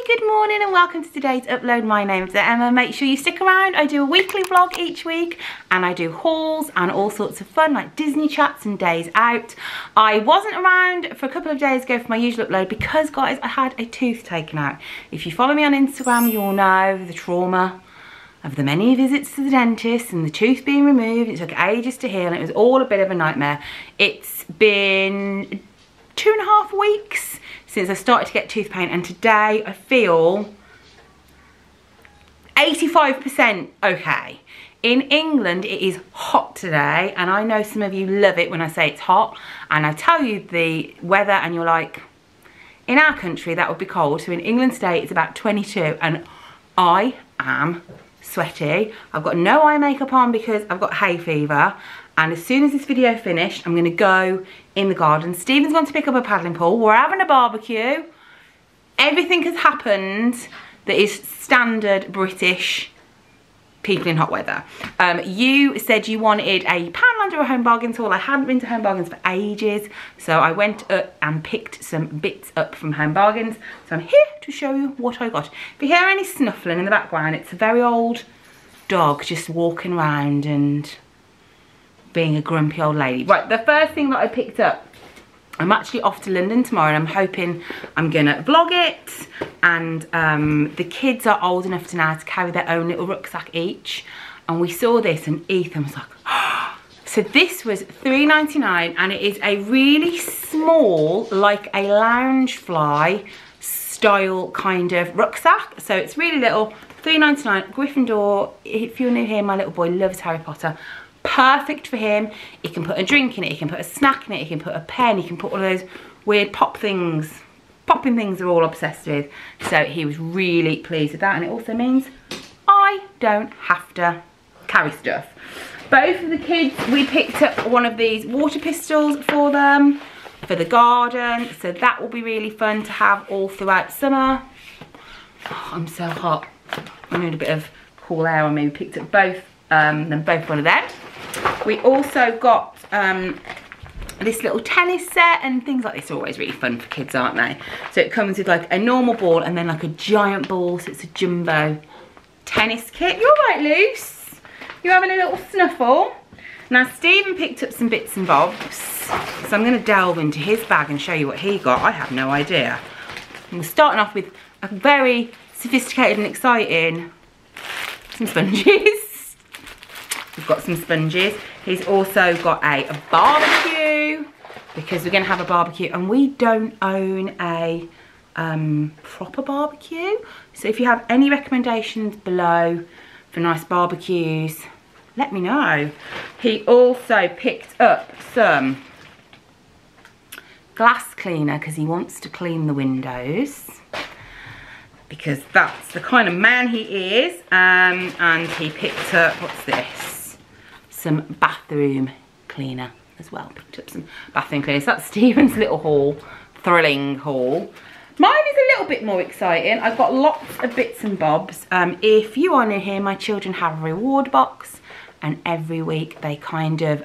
Hi, good morning and welcome to today's upload. My name's Emma. Make sure you stick around. I do a weekly vlog each week and I do hauls and all sorts of fun like Disney chats and days out. I wasn't around for a couple of days ago for my usual upload because, guys, I had a tooth taken out. If you follow me on Instagram, you'll know the trauma of the many visits to the dentist and the tooth being removed. It took ages to heal and it was all a bit of a nightmare. It's been 2.5 weeks since I started to get tooth pain, and today I feel 85% okay. In England, it is hot today, and I know some of you love it when I say it's hot, and I tell you the weather, and you're like, in our country, that would be cold. So in England today, it's about 22, and I am sweaty. I've got no eye makeup on because I've got hay fever. And as soon as this video finished, I'm going to go in the garden. Stephen's gone to pick up a paddling pool. We're having a barbecue. Everything has happened that is standard British people in hot weather. You said you wanted a Poundland or a Home Bargains haul. I hadn't been to Home Bargains for ages, so I went up and picked some bits up from Home Bargains. So I'm here to show you what I got. If you hear any snuffling in the background, it's a very old dog just walking around and being a grumpy old lady. Right, the first thing that I picked up, I'm actually off to London tomorrow and I'm hoping I'm gonna vlog it, and the kids are old enough to now to carry their own little rucksack each, and we saw this and Ethan was like, oh. So this was £3.99 and it is a really small, like a Lounge Fly style kind of rucksack, so it's really little, £3.99, Gryffindor. If you're new here, my little boy loves Harry Potter. Perfect for him. He can put a drink in it, he can put a snack in it, he can put a pen, he can put all those weird pop things. Popping things are all obsessed with. So he was really pleased with that, and it also means I don't have to carry stuff. Both of the kids, we picked up one of these water pistols for them, for the garden. So that will be really fun to have all throughout summer. Oh, I'm so hot. I need a bit of cool air on me. We picked up both, one of them. We also got this little tennis set, and things like this are always really fun for kids, aren't they? So it comes with like a normal ball and then like a giant ball, so it's a jumbo tennis kit. You're right, Luce. You're having a little snuffle. Now, Stephen picked up some bits and bobs, so I'm going to delve into his bag and show you what he got. I have no idea. I'm starting off with a very sophisticated and exciting, some sponges. We've got some sponges. He's also got a barbecue, because we're going to have a barbecue and we don't own a proper barbecue. So if you have any recommendations below for nice barbecues, let me know. He also picked up some glass cleaner because he wants to clean the windows, because that's the kind of man he is. And he picked up, what's this? Some bathroom cleaner as well. Picked up some bathroom cleaners. That's Stephen's little haul, thrilling haul. Mine is a little bit more exciting. I've got lots of bits and bobs. If you are new here, my children have a reward box, and every week they kind of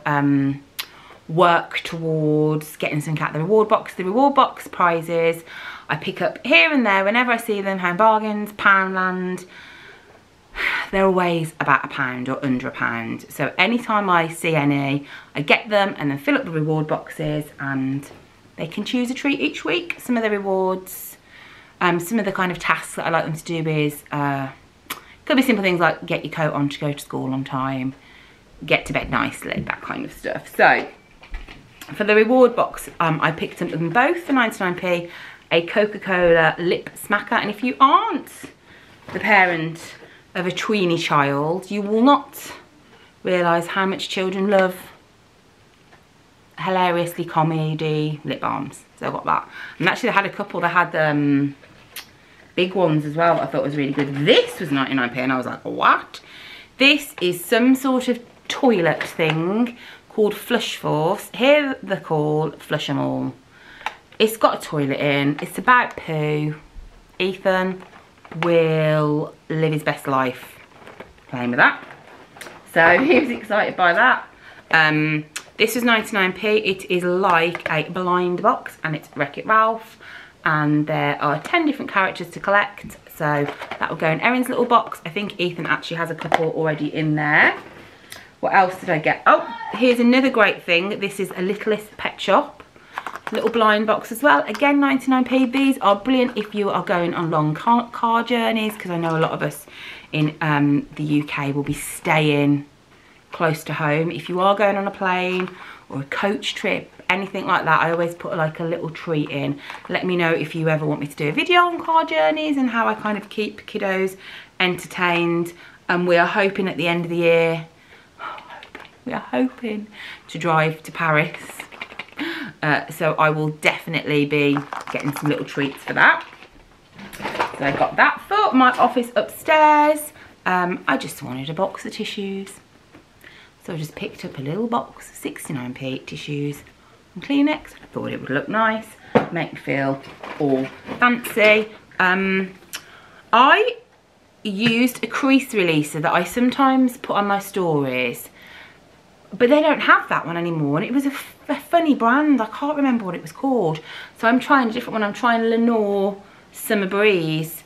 work towards getting something out of the reward box. The reward box prizes I pick up here and there whenever I see them. Home Bargains, Poundland. They're always about £1 or under £1, so anytime I see any, I get them and then fill up the reward boxes, and they can choose a treat each week. Some of the rewards, some of the kind of tasks that I like them to do is, could be simple things like get your coat on to go to school on time, get to bed nicely, that kind of stuff. So for the reward box, I picked up them both for 99p, a Coca-Cola lip smacker, and if you aren't the parent of a tweenie child, you will not realise how much children love hilariously comedy lip balms. So I got that. And actually I had a couple that had big ones as well that I thought was really good. This was 99p and I was like, what? This is some sort of toilet thing called Flush Force. Here they're called Flush 'em All. It's got a toilet in. It's about poo. Ethan will live his best life playing with that, so he was excited by that. This was 99p. It is like a blind box and it's Wreck-It Ralph, and there are 10 different characters to collect, so that will go in Erin's little box. I think Ethan actually has a couple already in there. What else did I get? Oh, here's another great thing. This is a Littlest Pet Shop little blind box as well, again 99p. These are brilliant if you are going on long car journeys, because I know a lot of us in the UK will be staying close to home. If you are going on a plane or a coach trip, anything like that, I always put like a little treat in. Let me know if you ever want me to do a video on car journeys and how I kind of keep kiddos entertained. And we are hoping at the end of the year, we are hoping to drive to Paris. So I will definitely be getting some little treats for that. So I got that for my office upstairs. I just wanted a box of tissues. So I just picked up a little box of 69p tissues and Kleenex. I thought it would look nice, make me feel all fancy. I used a crease releaser that I sometimes put on my stories, but they don't have that one anymore, and it was a funny brand. I can't remember what it was called. So I'm trying a different one. I'm trying Lenor Summer Breeze.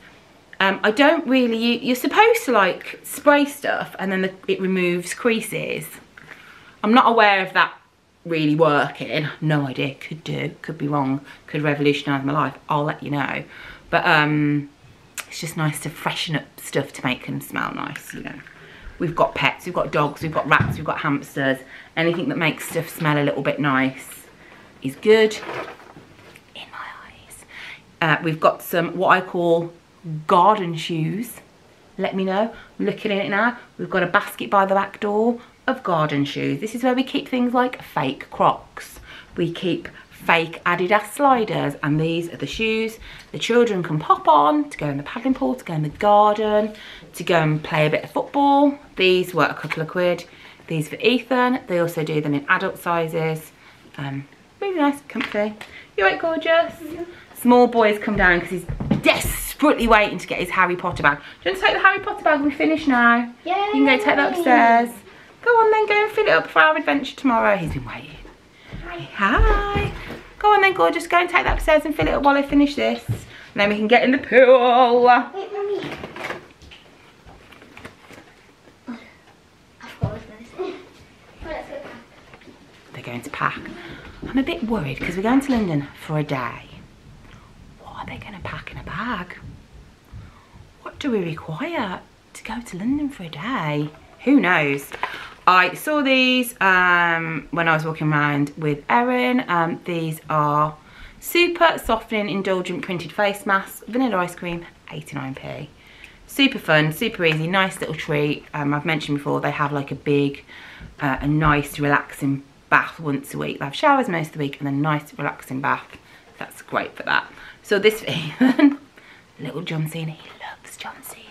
I don't really use, you're supposed to like spray stuff and then it removes creases. I'm not aware of that really working. No idea, could do, could be wrong, could revolutionise my life. I'll let you know. But it's just nice to freshen up stuff to make them smell nice, you know. We've got pets, we've got dogs, we've got rats, we've got hamsters. Anything that makes stuff smell a little bit nice is good in my eyes. We've got some, what I call garden shoes. Let me know, I'm looking at it now. We've got a basket by the back door of garden shoes. This is where we keep things like fake Crocs. We keep fake Adidas sliders, and these are the shoes the children can pop on to go in the paddling pool, to go in the garden, to go and play a bit of football. These were a couple of quid. These for Ethan. They also do them in adult sizes. Really nice, comfy. You ain't gorgeous. Small boy's come down because he's desperately waiting to get his Harry Potter bag. Do you want to take the Harry Potter bag? We're finished now. Yeah. You can go take that upstairs. Go on then, go and fill it up for our adventure tomorrow. He's been waiting. Hi. Go on then, gorgeous. Go and take that upstairs and fill it up while I finish this. And then we can get in the pool. Wait, Mummy. Oh, I forgot what I was going to say. Come on, let's go pack. They're going to pack. I'm a bit worried because we're going to London for a day. What are they going to pack in a bag? What do we require to go to London for a day? Who knows? I saw these when I was walking around with Erin. These are super softening, indulgent printed face masks, vanilla ice cream, 89p. Super fun, super easy, nice little treat. I've mentioned before, they have like a big, a nice relaxing bath once a week. They have showers most of the week and a nice relaxing bath. That's great for that. So this for Ethan, little John Cena, he loves John Cena.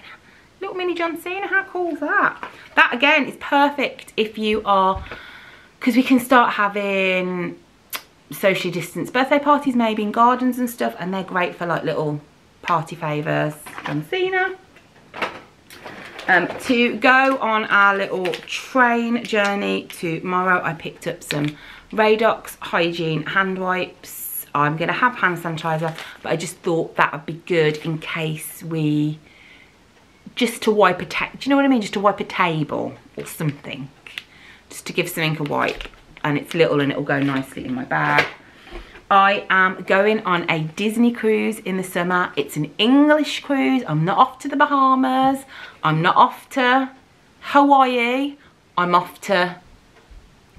Little mini John Cena, how cool is that? That again is perfect if you are, because we can start having socially distanced birthday parties maybe in gardens and stuff, and they're great for like little party favours. John Cena. To go on our little train journey tomorrow, I picked up some Radox hygiene hand wipes. I'm going to have hand sanitizer, but I just thought that would be good in case we... just to wipe a table, do you know what I mean? Just to wipe a table or something. Just to give something a wipe. And it's little and it'll go nicely in my bag. I am going on a Disney cruise in the summer. It's an English cruise. I'm not off to the Bahamas. I'm not off to Hawaii. I'm off to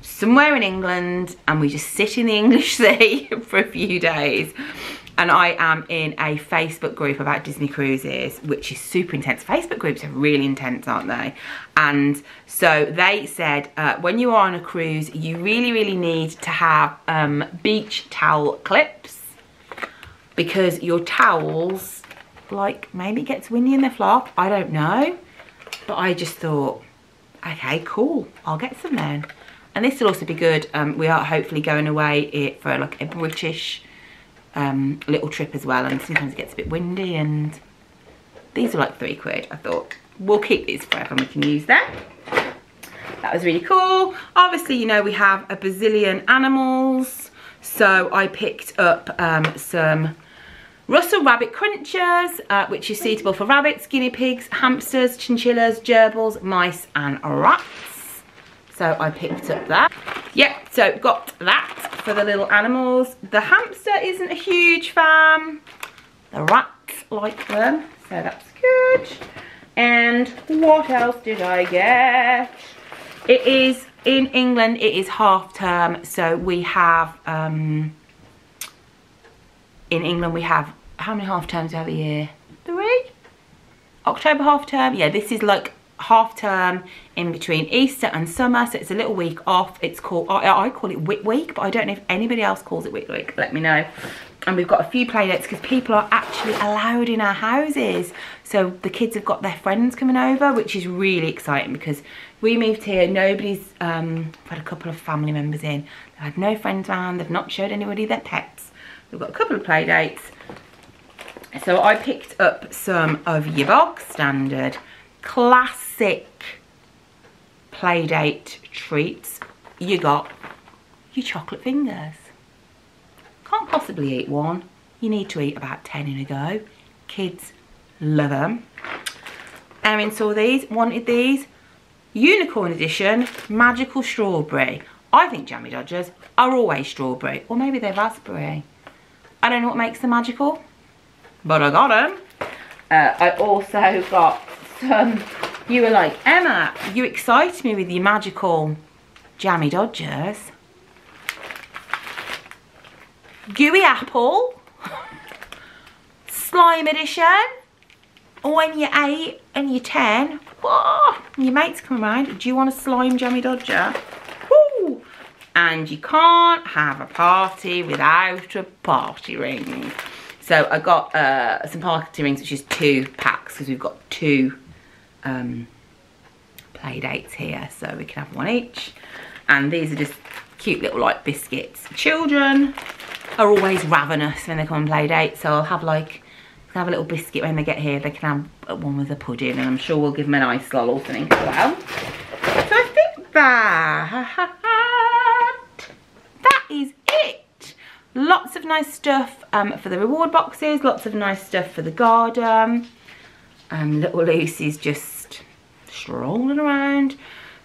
somewhere in England. And we just sit in the English Sea for a few days. And I am in a Facebook group about Disney cruises, which is super intense. Facebook groups are really intense, aren't they? And so they said, when you are on a cruise, you really, really need to have beach towel clips, because your towels, like, maybe gets windy in the flop. I don't know. But I just thought, okay, cool. I'll get some then. And this will also be good. We are hopefully going away for like a British... little trip as well, and sometimes it gets a bit windy, and these are like £3. I thought we'll keep these forever and we can use them. That was really cool. Obviously, you know, we have a bazillion animals, so I picked up some Russell Rabbit Crunchers, which is suitable for rabbits, guinea pigs, hamsters, chinchillas, gerbils, mice and rats. So I picked up that. Yep, so got that for the little animals. The hamster isn't a huge fan. The rats like them, so that's good. And what else did I get? It is, in England, it is half term, so we have, in England we have, how many half terms do we have a year? 3? October half term? Yeah, this is like half term in between Easter and summer, so it's a little week off. It's called, I call it Whit Week, but I don't know if anybody else calls it Whit Week, let me know. And we've got a few play dates because people are actually allowed in our houses. So the kids have got their friends coming over, which is really exciting because we moved here, nobody's, I've had a couple of family members in, they've had no friends around, they've not showed anybody their pets. We've got a couple of play dates. So I picked up some of your bog standard classic play date treats. You got your chocolate fingers. Can't possibly eat one. You need to eat about 10 in a go. Kids love them. Erin saw these, wanted these. Unicorn edition, magical strawberry. I think Jammy Dodgers are always strawberry, or maybe they're raspberry. I don't know what makes them magical, but I got them. I also got some, you were like, Emma, you excite me with your magical Jammy Dodgers. Gooey apple, slime edition, when you're 8 and you're 10, oh, your mates come around, do you want a slime Jammy Dodger? Woo! And you can't have a party without a party ring. So I got some party rings, which is 2 packs, because we've got 2 play dates here, so we can have 1 each. And these are just cute little like biscuits. Children are always ravenous when they come on play dates, so I'll have like, have a little biscuit when they get here. They can have one with a pudding, and I'm sure we'll give them a nice lol or something as well. So I think that is it. Lots of nice stuff for the reward boxes, lots of nice stuff for the garden. Little Lucy's just strolling around.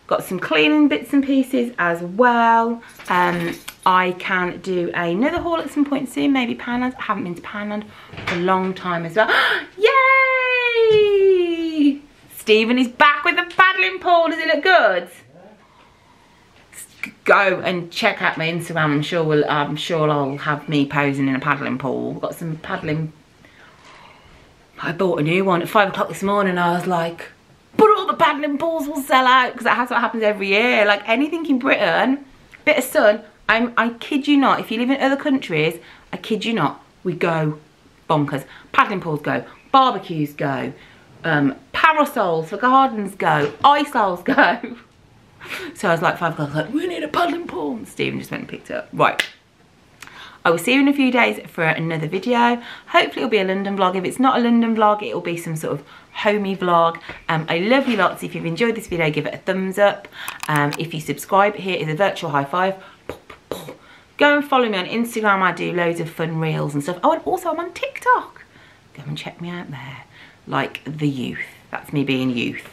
Got some cleaning bits and pieces as well. I can do another haul at some point soon, maybe Poundland. I haven't been to Poundland for a long time as well. Yay! Stephen is back with the paddling pool. Does it look good? Yeah. Go and check out my Instagram. I'm sure I'll have me posing in a paddling pool. I've got some paddling. I bought a new one at 5 o'clock this morning. I was like, but all the paddling pools will sell out, because that's what happens every year. Like anything in Britain, bit of sun. I kid you not, if you live in other countries, I kid you not, we go bonkers. Paddling pools go, barbecues go, parasols for gardens go, ice aisles go. So I was like 5 o'clock, like, we need a paddling pool. And Stephen just went and picked it up. Right. I will see you in a few days for another video. Hopefully it'll be a London vlog. If it's not a London vlog, it'll be some sort of homey vlog. I love you lots. If you've enjoyed this video, give it a thumbs up. If you subscribe, here is a virtual high five. Go and follow me on Instagram. I do loads of fun reels and stuff. Oh, and also I'm on TikTok. Go and check me out there. Like the youth. That's me being youth.